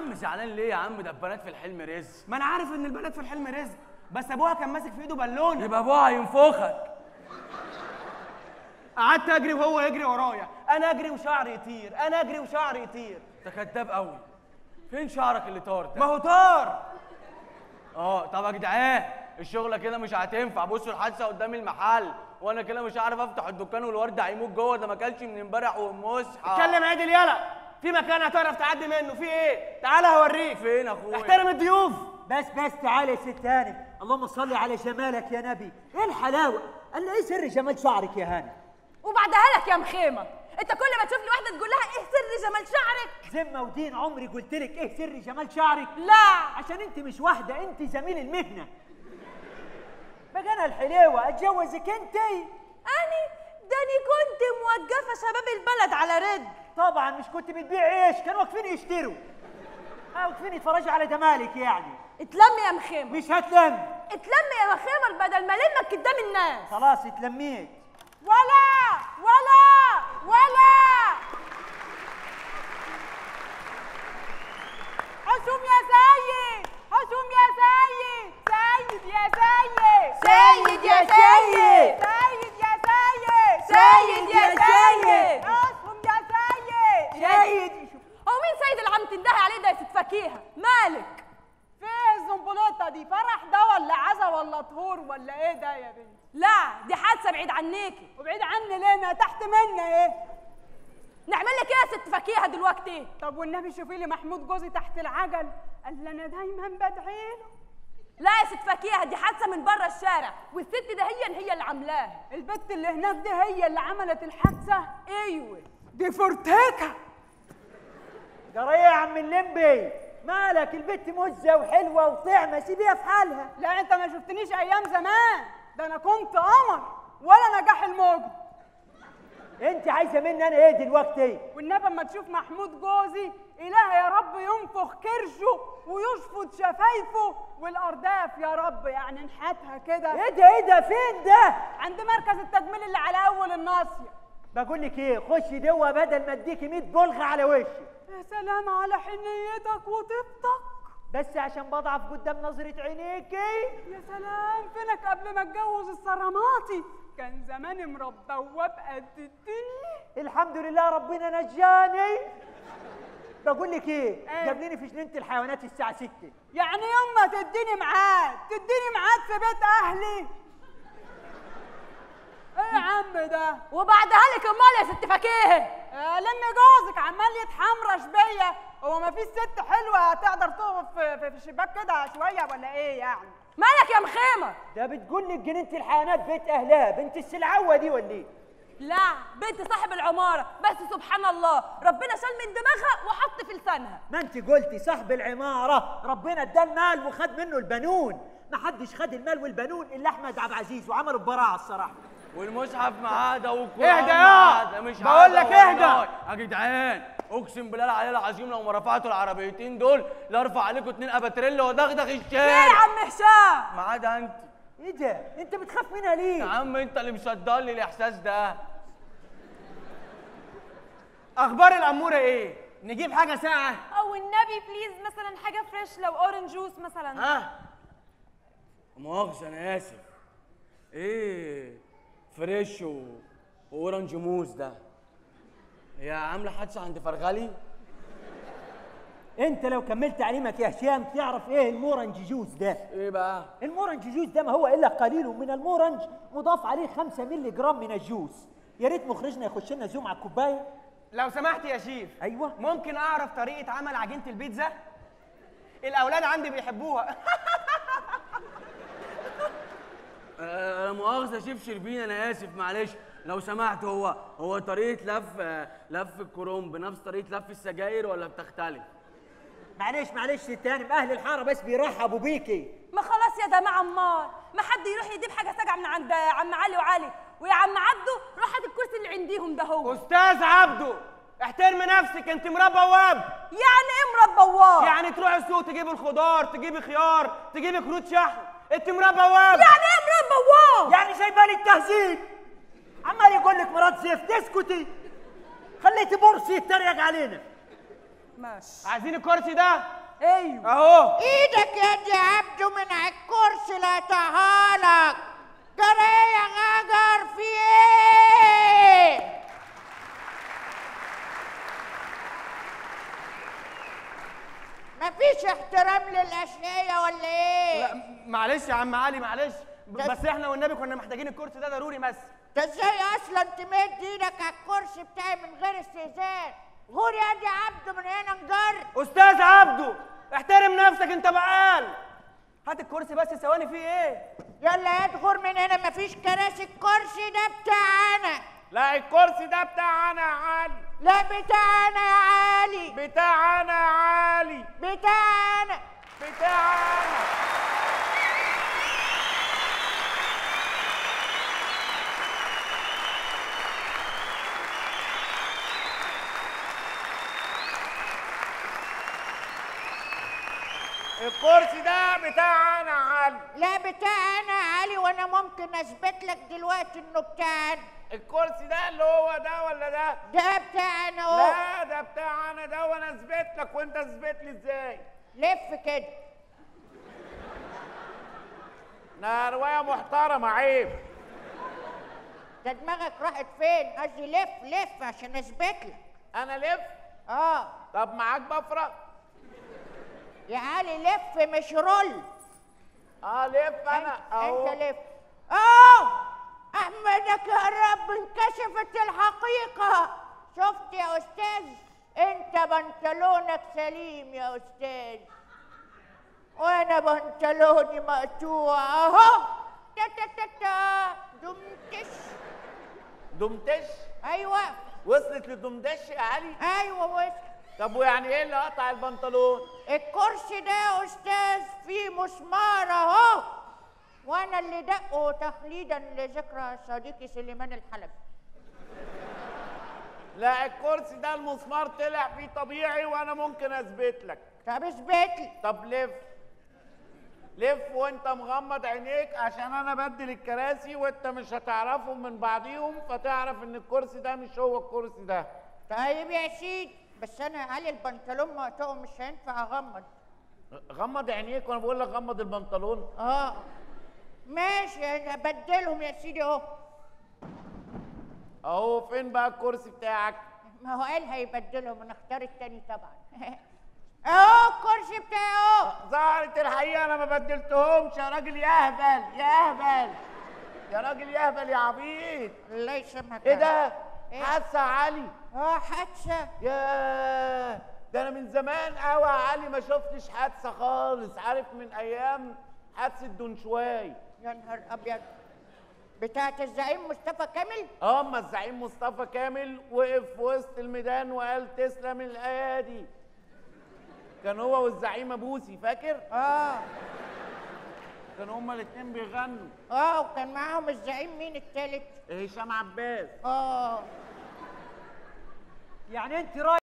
عم زعلان ليه يا عم؟ ده البنات في الحلم رزق. ما انا عارف ان البنات في الحلم رزق، بس ابوها كان ماسك في ايده بالونه. يبقى ابوها ينفخك. قعدت اجري وهو يجري ورايا، انا اجري وشعري يطير، انا اجري وشعري يطير. انت كداب قوي. فين شعرك اللي طار ده؟ ما هو طار. طب يا جدعان الشغله كده مش هتنفع، بصوا الحادثه قدام المحل وانا كده مش عارف افتح الدكان والورد هيموت جوه، ده ما اكلش من امبارح ومصحى. اتكلم عادل يلا، في مكان هتعرف تعدي منه، في ايه؟ تعالى هوريك. فين اخويا؟ احترم الضيوف. بس تعالى يا ست هانم، اللهم صل على جمالك يا نبي. ايه الحلاوه؟ انا ايه سر جمال شعرك يا هانم؟ وبعدها لك يا مخيمه، انت كل ما تشوفني واحده تقول لها ايه سر جمال شعرك؟ ذمه ودين عمري قلت لك ايه سر جمال شعرك؟ لا، عشان انت مش واحده، انت زميل المهنه. بقى انا الحليوه اتجوزك انت؟ داني كنت موقفه شباب البلد على رد. طبعا مش كنت بتبيع ايش؟ كانوا واقفين يشتروا، واقفين يتفرجوا على جمالك يعني. اتلم يا مخيمه. مش هتلم. اتلم يا مخيمه بدل ما المك قدام الناس. خلاص اتلميت. ولا ولا ولا حشوم يا سيد، حشوم يا سيد، سيد يا سيد، سيد يا سيد، سيد يا سيد، سيد يا سيد، حشوم يا سيد، سيد. هو مين سيد العم تندهي عليه ده يا ست فكيهه؟ مالك؟ فيه الزنبلوطه دي فرح ده ولا عزا ولا طهور ولا ايه ده يا بنتي؟ لا دي حادثه بعيد عنيكي. وبعيد عني ليه؟ انا تحت منا ايه؟ نعمل لك ايه يا ست فكيهه دلوقتي؟ إيه؟ طب والنبي شوفي لي محمود جوزي تحت العجل، قال لي انا دايما بدعي له. لا يا ست فكيهه دي حادثه من بره الشارع، والست ده هي اللي عاملاها. البت اللي هناك دي هي اللي عملت الحادثه؟ ايوه دي فرتكه. جرى ايه يا عم اللمبي؟ مالك؟ البت مزه وحلوه وطعمه، سيبيها في حالها. لا انت ما شفتنيش ايام زمان، ده انا كنت قمر ولا نجاح الموج. انت عايزه مني انا ايه دلوقتي؟ والنبي اما تشوف محمود جوزي، اله يا رب ينفخ كرشه ويشفط شفايفه والارداف يا رب يعني نحاتها كده. ايه ده فين ده؟ عند مركز التجميل اللي على اول الناصيه. بقول لك ايه، خشي جوه بدل ما اديكي 100 بلغه على وشك. يا سلام على حنيتك وطيبتك، بس عشان بضعف قدام نظرة عينيكي. يا سلام، فينك قبل ما اتجوز الصراماطي؟ كان زماني مربوة بقد الدنيا. الحمد لله ربنا نجاني. بقول لك ايه، جابليني في جنينة الحيوانات الساعة 6. يعني يما تديني ميعاد في بيت اهلي؟ ايه يا عم ده؟ وبعدها لك امال يا ست فكيهه؟ لان جوزك عمال يتحمرش بيا، هو ما فيش ست حلوه هتقدر تقف في الشباك كده شويه ولا ايه يعني؟ مالك يا مخيمه؟ ده بتقول لي جنينه الحيوانات بيت اهلها بنت السلعوه دي ولا ايه؟ لا بنت صاحب العماره، بس سبحان الله ربنا شال من دماغها وحط في لسانها. ما انت قلتي صاحب العماره، ربنا اداه المال وخد منه البنون. ما حدش خد المال والبنون الا احمد عبد العزيز، وعمله ببراعه الصراحه. والمصحف معاه ده والقران معاه ده. مش بقول لك اهدى يا جدعان، اقسم بالله العلي العظيم لو ما رفعتوا العربيتين دول لارفع عليكم 2 اباتريلا ودغدغ الشارع. ايه يا عم هشام؟ ما عدا انت. ايه ده؟ انت بتخاف منها ليه؟ يا عم انت اللي مصدق لي الاحساس ده. اخبار الاموره ايه؟ نجيب حاجه ساقعه؟ او النبي بليز مثلا حاجه فريش، لو اورنج جوس مثلا. ها؟ مؤاخذه انا اسف. ايه؟ فريش واورنج موز ده هي عامله حادثه عند فرغلي. انت لو كملت تعليمك يا هشام تعرف ايه المورنج جوز ده. ايه بقى؟ المورنج جوز ده ما هو الا قليل من المورنج مضاف عليه 5 مللي جرام من الجوز. يا ريت مخرجنا يخش لنا زوم على الكوبايه لو سمحت يا شيف. ايوه. ممكن اعرف طريقه عمل عجينه البيتزا؟ الاولاد عندي بيحبوها. لا مؤاخذة شيف شربين أنا آسف معلش لو سمحت. هو طريقة لف الكروم بنفس طريقة لف السجاير ولا بتختلف؟ معلش ست هانم، أهل الحارة بس بيرحبوا بيكي. ما خلاص يا جماعة عمار، ما حد يروح يجيب حاجة ساجعة من عند عم علي وعلي، ويا عم عبده روح هات الكرسي اللي عنديهم ده. هو أستاذ عبده احترمي نفسك، انت مراب بواب. يعني إيه مراب بواب؟ يعني تروح السوق تجيبي الخضار، تجيبي خيار، تجيبي كروت شحن. انت مراد بواب. يعني ايه مراد بواب؟ يعني سايبه لي التهزيق، عمال يقول لك مراد سيف. تسكتي، خليتي بورصه يتريق علينا. ماشي. عايزين الكرسي ده؟ ايوه اهو. ايدك يا ادي عبده من على الكرسي لا تهالك. جرى ايه يا هاجر؟ في ايه؟ مفيش احترام للاشقية ولا ايه؟ لا معلش يا عم علي معلش، بس احنا والنبي كنا محتاجين الكرسي ده ضروري. بس انت ازاي اصلا تمد ايدك على الكرسي بتاعي من غير استهزاء؟ غور يا ادي عبده من هنا نجر. استاذ عبده احترم نفسك انت بقال. هات الكرسي بس ثواني. فيه ايه؟ يلا هات غور من هنا. مفيش كراسي. الكرسي ده بتاعنا. لا الكرسي ده بتاعنا يا علي. لا بتاعنا يا علي. بتاعنا يا علي. بتاعنا. بتاعنا. الكرسي ده بتاعنا علي. لا بتاعنا علي، وانا ممكن اثبت لك دلوقتي انه بتاعنا. الكرسي ده اللي هو ده ولا ده؟ ده بتاعنا اهو. لا ده بتاعنا ده، وانا اثبت لك. وانت اثبت لي ازاي؟ لف كده. ده روايه محترمه عيب. ده دماغك راحت فين؟ قصدي لف لف عشان اثبت لك. انا لف؟ اه. طب معاك بفرة؟ يا علي لف مش رول. اه لف انا اهو. انت لف اهو. احمدك يا رب انكشفت الحقيقه. شفت يا استاذ؟ انت بنطلونك سليم يا استاذ، وانا بنطلوني مقطوع اهو. تا تا تا تا دمتش. دمتش؟ ايوه. وصلت للدمدش يا علي؟ ايوه وصلت. طب ويعني ايه اللي قطع البنطلون؟ الكرسي ده يا استاذ فيه مسمار اهو، وانا اللي دقه تخليدا لذكرى صديقي سليمان الحلبي. لا الكرسي ده المسمار طلع فيه طبيعي، وانا ممكن اثبت لك. طب اثبت لي. طب لف لف وانت مغمض عينيك، عشان انا بدل الكراسي وانت مش هتعرفهم من بعضيهم، فتعرف ان الكرسي ده مش هو الكرسي ده. طيب يا سيدي، بس انا يا علي البنطلون مقطوع مش هينفع اغمض. غمض عينيك وانا بقول لك غمض البنطلون. اه ماشي انا بدلهم يا سيدي اهو. اهو فين بقى الكرسي بتاعك؟ ما هو قال هيبدلهم، انا اختار التاني طبعا. اهو الكرسي بتاعي اهو. ظهرت الحقيقه انا ما بدلتهمش يا راجل. يا اهبل يا اهبل يا راجل، يا اهبل يا عبيط. الله يسامحك. ايه ده؟ حادثة يا علي. اه حادثة. ياه ده انا من زمان قوي يا علي ما شفتش حادثة خالص، عارف من ايام حادثة دونشواي. يا نهار ابيض. بتاعة الزعيم مصطفى كامل؟ اه اما الزعيم مصطفى كامل وقف في وسط الميدان وقال تسلم الايادي. كان هو والزعيمة بوسي فاكر؟ اه. كانوا هما الاتنين بيغنوا. اه وكان معاهم الزعيم مين التالت؟ هشام عباس. اه يعني انت رايح